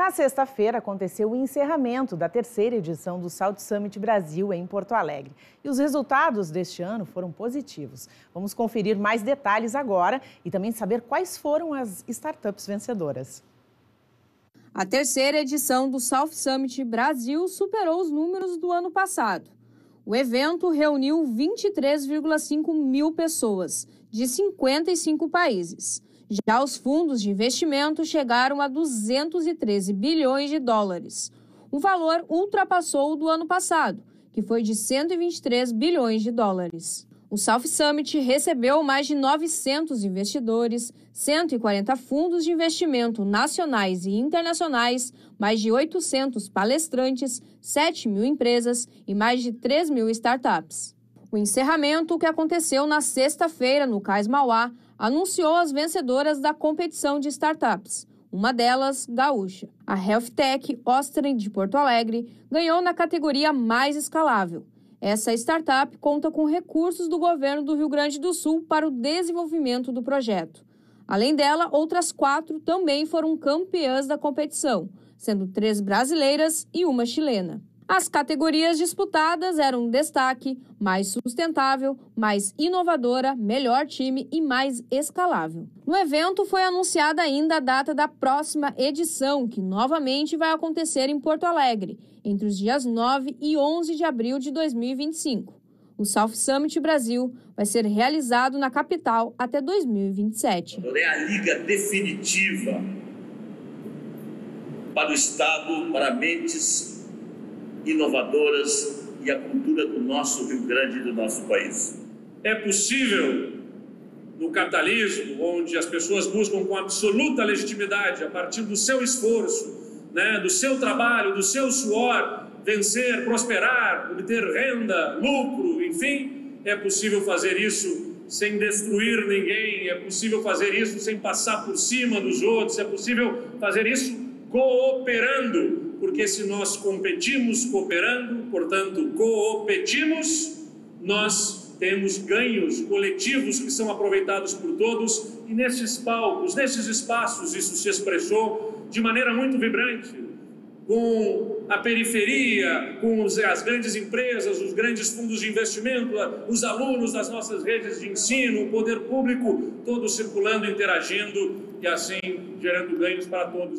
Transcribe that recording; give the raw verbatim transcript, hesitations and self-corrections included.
Na sexta-feira, aconteceu o encerramento da terceira edição do South Summit Brasil em Porto Alegre. E os resultados deste ano foram positivos. Vamos conferir mais detalhes agora e também saber quais foram as startups vencedoras. A terceira edição do South Summit Brasil superou os números do ano passado. O evento reuniu vinte e três vírgula cinco mil pessoas, de cinquenta e cinco países. Já os fundos de investimento chegaram a duzentos e treze bilhões de dólares. O valor ultrapassou o do ano passado, que foi de cento e vinte e três bilhões de dólares. O South Summit recebeu mais de novecentos investidores, cento e quarenta fundos de investimento nacionais e internacionais, mais de oitocentos palestrantes, sete mil empresas e mais de três mil startups. O encerramento, que aconteceu na sexta-feira no Cais Mauá, anunciou as vencedoras da competição de startups, uma delas gaúcha. A HealthTech Ostrin de Porto Alegre ganhou na categoria mais escalável. Essa startup conta com recursos do governo do Rio Grande do Sul para o desenvolvimento do projeto. Além dela, outras quatro também foram campeãs da competição, sendo três brasileiras e uma chilena. As categorias disputadas eram destaque, mais sustentável, mais inovadora, melhor time e mais escalável. No evento foi anunciada ainda a data da próxima edição, que novamente vai acontecer em Porto Alegre, entre os dias nove e onze de abril de dois mil e vinte e cinco. O South Summit Brasil vai ser realizado na capital até dois mil e vinte e sete. É a liga definitiva para o Estado, para mentes inovadoras e a cultura do nosso Rio Grande, do nosso país. É possível, no capitalismo, onde as pessoas buscam com absoluta legitimidade, a partir do seu esforço, né, do seu trabalho, do seu suor, vencer, prosperar, obter renda, lucro, enfim, é possível fazer isso sem destruir ninguém, é possível fazer isso sem passar por cima dos outros, é possível fazer isso cooperando. Porque se nós competimos cooperando, portanto, coopetimos, nós temos ganhos coletivos que são aproveitados por todos. E nesses palcos, nesses espaços, isso se expressou de maneira muito vibrante, com a periferia, com as grandes empresas, os grandes fundos de investimento, os alunos das nossas redes de ensino, o poder público, todos circulando, interagindo e assim gerando ganhos para todos.